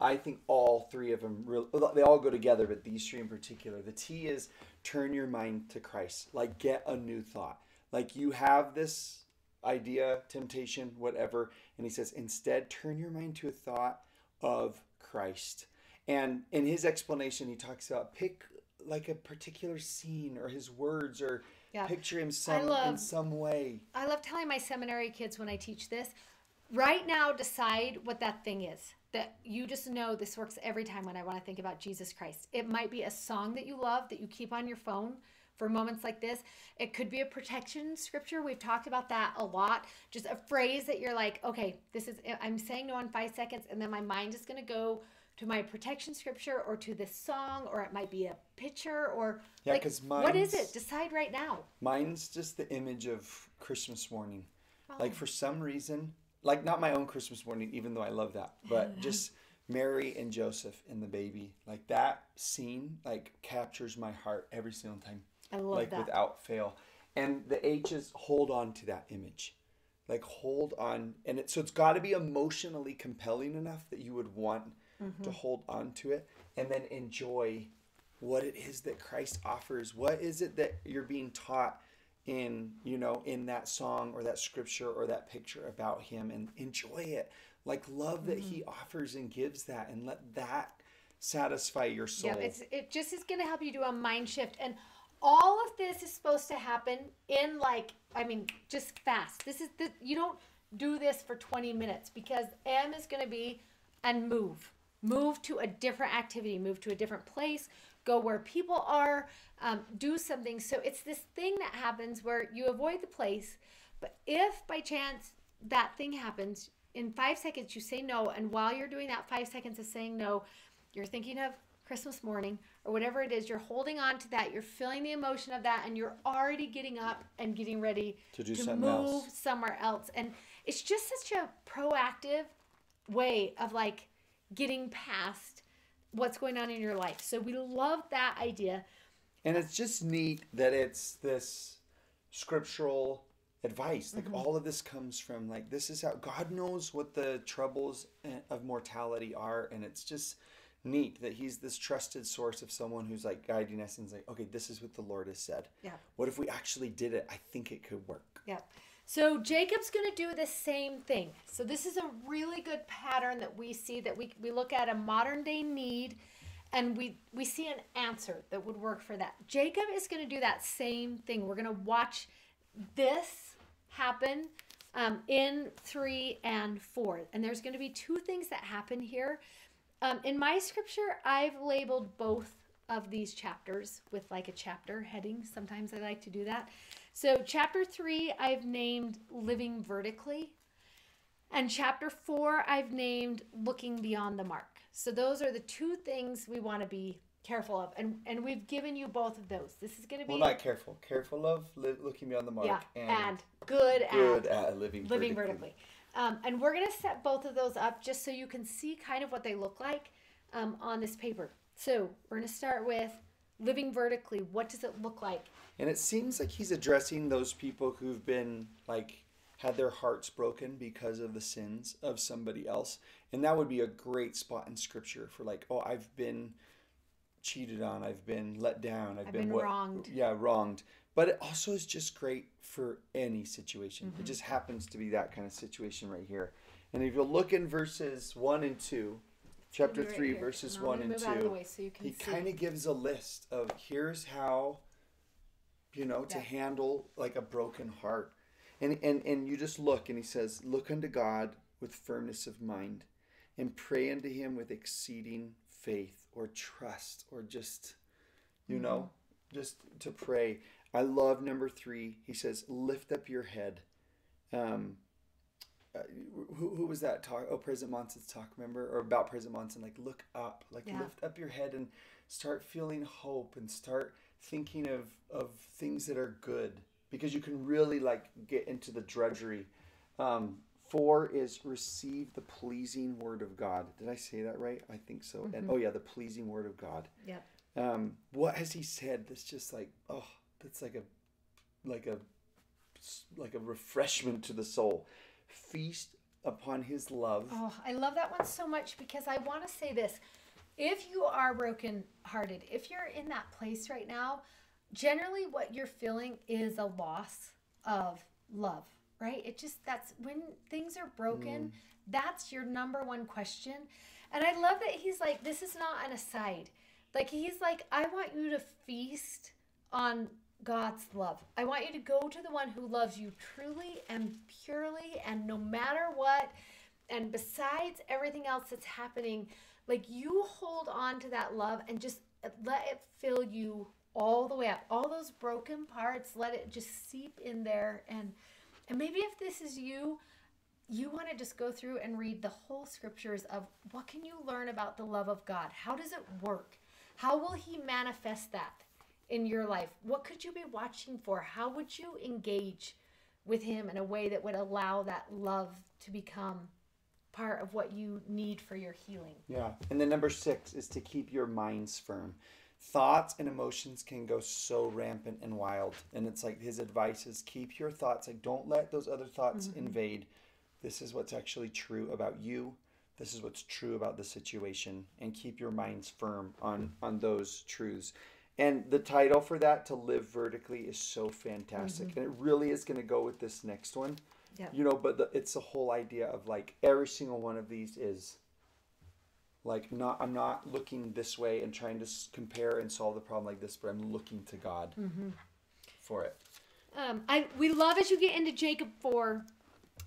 I think all three of them, really, they all go together, but these three in particular. The T is turn your mind to Christ. Like get a new thought. Like you have this idea, temptation, whatever. And he says, instead, turn your mind to a thought of Christ. And in his explanation, he talks about pick like a particular scene or his words or... Yeah. Picture him some, love, in some way. I love telling my seminary kids when I teach this, right now decide what that thing is. That you just know this works every time when I want to think about Jesus Christ. It might be a song that you love that you keep on your phone for moments like this. It could be a protection scripture. We've talked about that a lot. Just a phrase that you're like, okay, this is, I'm saying no in five seconds and then my mind is going to go to my protection scripture or to this song, or it might be a picture or yeah, like, what is it? Decide right now. Mine's just the image of Christmas morning. Oh. Like for some reason, like not my own Christmas morning, even though I love that, but just Mary and Joseph and the baby, like that scene, like captures my heart every single time. I love like, that. Like without fail. And the H is hold on to that image. Like hold on. And it, so it's gotta be emotionally compelling enough that you would want Mm-hmm. to hold on to it, and then enjoy what it is that Christ offers. What is it that you're being taught in, you know, in that song or that scripture or that picture about him, and enjoy it. Like love that mm-hmm. he offers and gives that, and let that satisfy your soul. Yeah, it's, it just is going to help you do a mind shift. And all of this is supposed to happen in like, I mean, just fast. This is the, you don't do this for twenty minutes because M is going to be and move. Move to a different activity, move to a different place, go where people are, um, do something. So it's this thing that happens where you avoid the place, but if by chance that thing happens, in five seconds you say no, and while you're doing that five seconds of saying no, you're thinking of Christmas morning or whatever it is, you're holding on to that, you're feeling the emotion of that, and you're already getting up and getting ready to, do to move else. somewhere else. And it's just such a proactive way of like, getting past what's going on in your life. So we love that idea. And it's just neat that it's this scriptural advice. Like mm-hmm. all of this comes from like, this is how God knows what the troubles of mortality are. And it's just neat that he's this trusted source of someone who's like guiding us and is like, okay, this is what the Lord has said. Yeah. What if we actually did it? I think it could work. Yeah. So Jacob's going to do the same thing. So this is a really good pattern that we see that we, we look at a modern day need and we, we see an answer that would work for that. Jacob is going to do that same thing. We're going to watch this happen um, in three and four. And there's going to be two things that happen here. Um, in my scripture, I've labeled both of these chapters with like a chapter heading. Sometimes I like to do that. So chapter three, I've named Living Vertically. And chapter four, I've named Looking Beyond the Mark. So those are the two things we want to be careful of. And and we've given you both of those. This is going to be... Well, not careful. Careful of li Looking Beyond the Mark. Yeah, and, and good, good at, at Living, living Vertically. vertically. Um, and we're going to set both of those up just so you can see kind of what they look like um, on this paper. So we're going to start with Living Vertically. What does it look like? And it seems like he's addressing those people who've been, like, had their hearts broken because of the sins of somebody else. And that would be a great spot in Scripture for, like, oh, I've been cheated on. I've been let down. I've, I've been, been what, wronged. Yeah, wronged. But it also is just great for any situation. Mm-hmm. It just happens to be that kind of situation right here. And if you look in verses one and two, chapter right three, here. verses and one and two, so he kind of gives a list of here's how, you know, yeah. to handle like a broken heart. And, and, and you just look, and he says, look unto God with firmness of mind and pray unto him with exceeding faith or trust or just, you mm-hmm. know, just to pray. I love number three. He says, lift up your head. Um, uh, who, who was that talk? Oh, President Monson's talk, remember? Or about President Monson, like look up, like yeah. lift up your head and start feeling hope and start thinking of, of things that are good because you can really like get into the drudgery. Um, four is receive the pleasing word of God. Did I say that right? I think so. Mm-hmm. And oh yeah, the pleasing word of God. Yeah. Um, what has he said? That's just like, oh, that's like a, like a, like a refreshment to the soul. Feast upon his love. Oh, I love that one so much because I want to say this. If you are brokenhearted, if you're in that place right now, generally what you're feeling is a loss of love, right? It just, that's when things are broken, mm. that's your number one question. And I love that he's like, this is not an aside. Like he's like, I want you to feast on God's love. I want you to go to the one who loves you truly and purely and no matter what. And besides everything else that's happening, like you hold on to that love and just let it fill you all the way up. All those broken parts, let it just seep in there. And, and maybe if this is you, you want to just go through and read the whole scriptures of what can you learn about the love of God? How does it work? How will he manifest that in your life? What could you be watching for? How would you engage with him in a way that would allow that love to become part of what you need for your healing? Yeah. And then number six is to keep your minds firm. Thoughts and emotions can go so rampant and wild. And it's like his advice is keep your thoughts. Like don't let those other thoughts mm-hmm. invade. This is what's actually true about you. This is what's true about the situation. And keep your minds firm on, on those truths. And the title for that, To Live Vertically, is so fantastic. Mm-hmm. And it really is going to go with this next one. Yep. You know, but the, it's the whole idea of like every single one of these is like not, I'm not looking this way and trying to compare and solve the problem like this, but I'm looking to God mm-hmm. for it. Um, I we love as you get into Jacob four,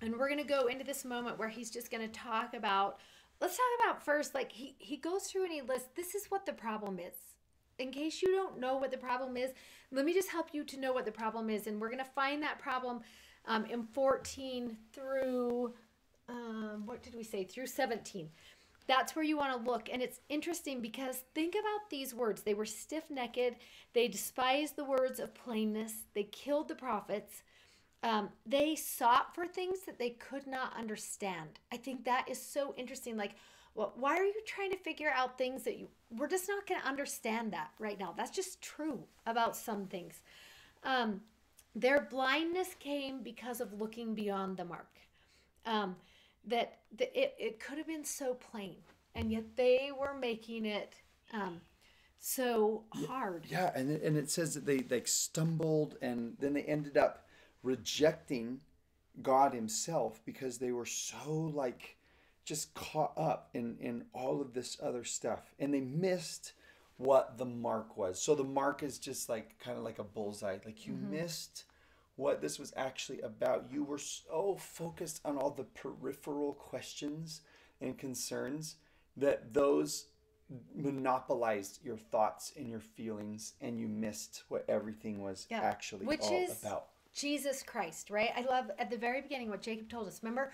and we're going to go into this moment where he's just going to talk about, let's talk about first, like he, he goes through and he lists, this is what the problem is. In case you don't know what the problem is, let me just help you to know what the problem is. And we're going to find that problem um, in fourteen through, um, what did we say, through seventeen. That's where you want to look. And it's interesting because think about these words. They were stiff-necked. They despised the words of plainness. They killed the prophets. Um, they sought for things that they could not understand. I think that is so interesting. Like, well, why are you trying to figure out things that you, we're just not going to understand that right now. That's just true about some things. Um, their blindness came because of looking beyond the mark. Um, that that it, it could have been so plain, and yet they were making it um, so hard. Yeah, and it, and it says that they, they stumbled, and then they ended up rejecting God himself because they were so like, just caught up in, in all of this other stuff. And they missed what the mark was. So the mark is just like kind of like a bullseye. Like you mm-hmm. missed what this was actually about. You were so focused on all the peripheral questions and concerns that those monopolized your thoughts and your feelings, and you missed what everything was yeah. actually Which all is about. Jesus Christ, right? I love at the very beginning what Jacob told us. Remember,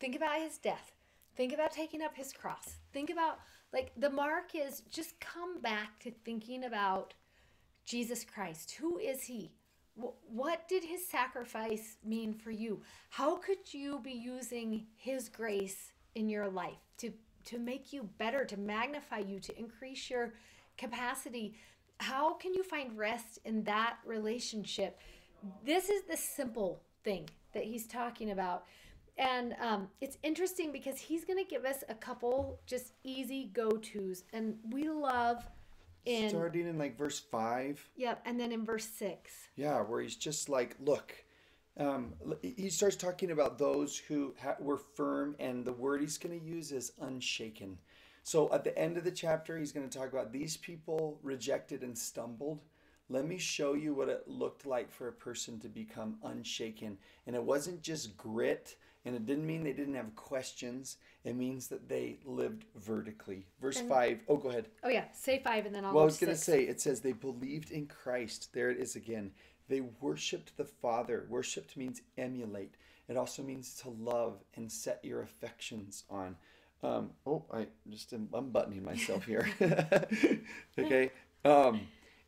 think about his death. Think about taking up his cross. Think about, like, the mark is just come back to thinking about Jesus Christ. Who is he? What did his sacrifice mean for you? How could you be using his grace in your life to, to make you better, to magnify you, to increase your capacity? How can you find rest in that relationship? This is the simple thing that he's talking about. And um, it's interesting because he's going to give us a couple just easy go-tos. And we love in... starting in like verse five. Yep. And then in verse six. Yeah, where he's just like, look, um, he starts talking about those who ha were firm, and the word he's going to use is unshaken. So at the end of the chapter, he's going to talk about these people rejected and stumbled. Let me show you what it looked like for a person to become unshaken. And it wasn't just grit. And it didn't mean they didn't have questions. It means that they lived vertically. Verse and, five. Oh, go ahead. Oh, yeah. Say five and then I'll go to six. Well, I was going to say, it says they believed in Christ. There it is again. They worshiped the Father. Worshipped means emulate. It also means to love and set your affections on. Um, oh, I just am unbuttoning myself here. Okay. Um,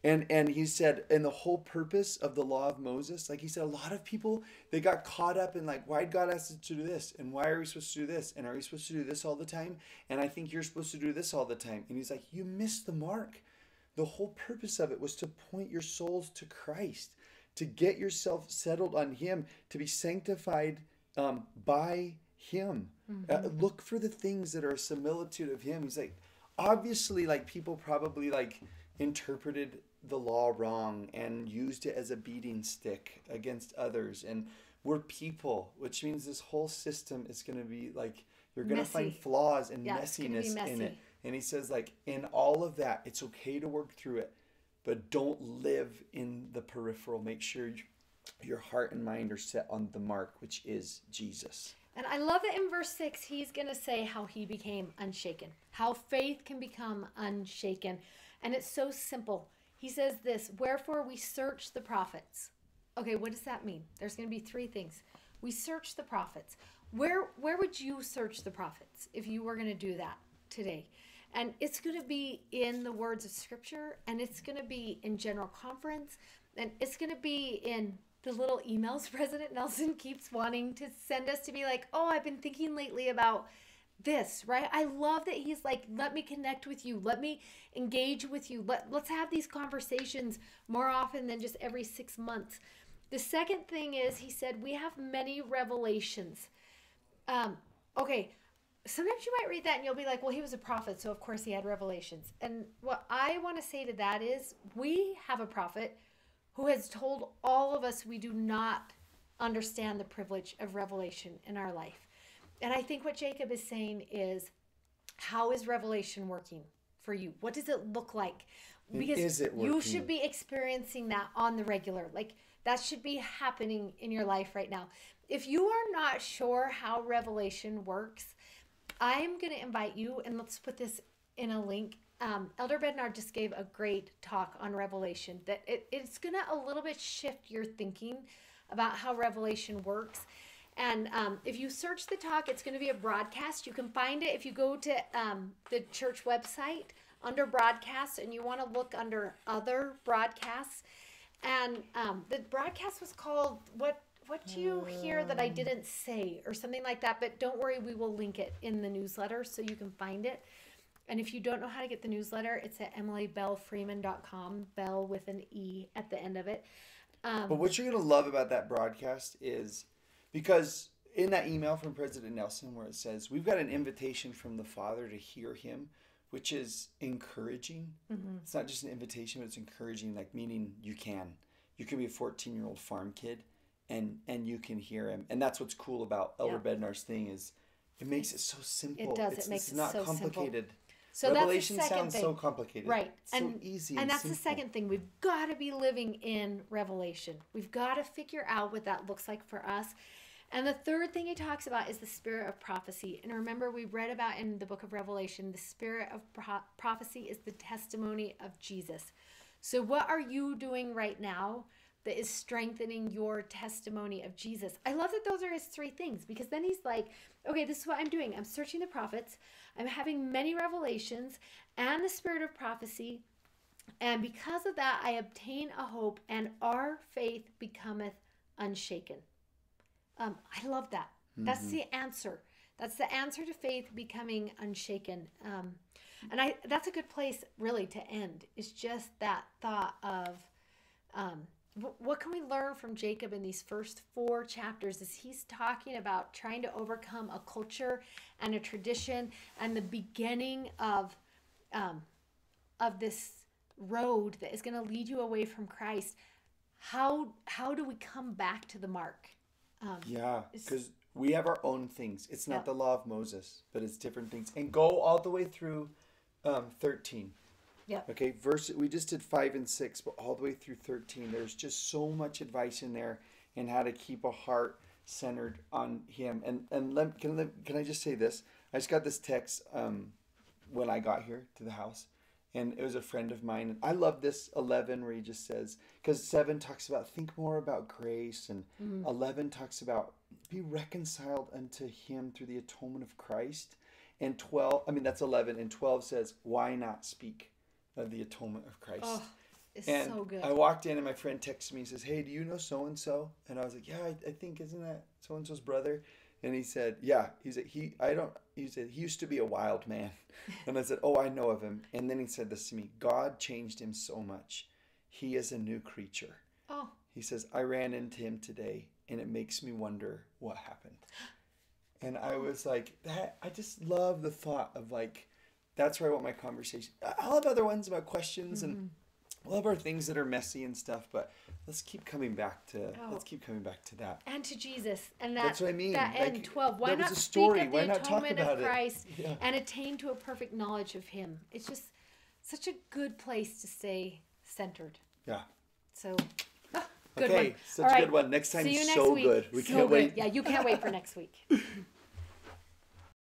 and, and he said, and the whole purpose of the law of Moses, like he said, a lot of people, they got caught up in like, why did God ask us to do this? And why are we supposed to do this? And are we supposed to do this all the time? And I think you're supposed to do this all the time. And he's like, you missed the mark. The whole purpose of it was to point your souls to Christ, to get yourself settled on him, to be sanctified um, by him. Mm-hmm. Uh, look for the things that are a similitude of him. He's like, obviously, like people probably like interpreted the law wrong and used it as a beating stick against others, and we're people, which means this whole system is going to be like, you're going to find flaws and yeah, messiness in it. And he says, like, in all of that, it's okay to work through it, but don't live in the peripheral. Make sure you, your heart and mind are set on the mark, which is Jesus. And I love it in verse six, he's going to say how he became unshaken, how faith can become unshaken. And it's so simple. He says this, wherefore we search the prophets. Okay, what does that mean? There's going to be three things. We search the prophets. Where, where would you search the prophets if you were going to do that today? And it's going to be in the words of Scripture, and it's going to be in general conference, and it's going to be in the little emails President Nelson keeps wanting to send us to be like, oh, I've been thinking lately about this, right? I love that he's like, let me connect with you. Let me engage with you. Let, let's have these conversations more often than just every six months. The second thing is he said, we have many revelations. Um, okay. Sometimes you might read that and you'll be like, well, he was a prophet, so of course he had revelations. And what I want to say to that is we have a prophet who has told all of us we do not understand the privilege of revelation in our life. And I think what Jacob is saying is, how is revelation working for you? What does it look like? Because is it working? You should be experiencing that on the regular. Like that should be happening in your life right now. If you are not sure how revelation works, I am going to invite you, and let's put this in a link. Um, Elder Bednar just gave a great talk on revelation that it, it's going to a little bit shift your thinking about how revelation works. And um, if you search the talk, it's going to be a broadcast. You can find it if you go to um, the church website under broadcasts, and you want to look under other broadcasts. And um, the broadcast was called "What What Do You Hear That I Didn't Say?" or something like that. But don't worry, we will link it in the newsletter so you can find it. And if you don't know how to get the newsletter, it's at Emily Belle Freeman dot com, Bell with an E at the end of it. Um, but what you're going to love about that broadcast is, because in that email from President Nelson where it says, we've got an invitation from the Father to hear him, which is encouraging. Mm-hmm. It's not just an invitation, but it's encouraging, like meaning you can. You can be a fourteen-year-old farm kid, and, and you can hear him. And that's what's cool about Elder yeah. Bednar's thing is it makes it so simple. It does. It's, it makes it's it not so complicated. Simple. So Revelation that's the second sounds thing. so complicated. Right. It's and, so easy and, and that's simple. The second thing. We've got to be living in Revelation. We've got to figure out what that looks like for us. And the third thing he talks about is the spirit of prophecy. And remember, we read about in the book of Revelation, the spirit of pro prophecy is the testimony of Jesus. So what are you doing right now that is strengthening your testimony of Jesus? I love that those are his three things, because then he's like, okay, this is what I'm doing. I'm searching the prophets. I'm having many revelations and the spirit of prophecy. And because of that, I obtain a hope, and our faith becometh unshaken. Um, I love that. That's mm-hmm. the answer. That's the answer to faith becoming unshaken. Um, and I, that's a good place really to end. It's just that thought of um, what can we learn from Jacob in these first four chapters as he's talking about trying to overcome a culture and a tradition and the beginning of, um, of this road that is going to lead you away from Christ. How, how do we come back to the mark? Um, yeah, because we have our own things. It's not yeah. the law of Moses, but it's different things. And go all the way through um, thirteen. Yeah. Okay, verse, we just did five and six, but all the way through thirteen, there's just so much advice in there and how to keep a heart centered on him. And and let, can, let, can I just say this? I just got this text um, when I got here to the house, and it was a friend of mine. And I love this eleven where he just says, because seven talks about think more about grace, and mm-hmm. eleven talks about be reconciled unto him through the atonement of Christ. And twelve, I mean, that's eleven. And twelve says, why not speak of the atonement of Christ? Oh, it's and so good. I walked in and my friend texted me and says, hey, do you know so-and-so? And I was like, yeah, I, I think, isn't that so-and-so's brother? And he said, yeah, he said, he, I don't, he said, he used to be a wild man. And I said, oh, I know of him. And then he said this to me, God changed him so much. He is a new creature. Oh. He says, I ran into him today and it makes me wonder what happened. And I was like, that, I just love the thought of like, that's where I want my conversation. I'll have other ones about questions mm-hmm. and all of our things that are messy and stuff, but let's keep coming back to oh. let's keep coming back to that and to Jesus, and that, that's what I mean. That like, end twelve. Why not speak of the atonement of Christ yeah. and attain to a perfect knowledge of Him? It's just such a good place to stay centered. Yeah. So oh, good okay, one. such all a right. good one. Next time, See you next so week. good. We so can't good. wait. Yeah, you can't wait for next week.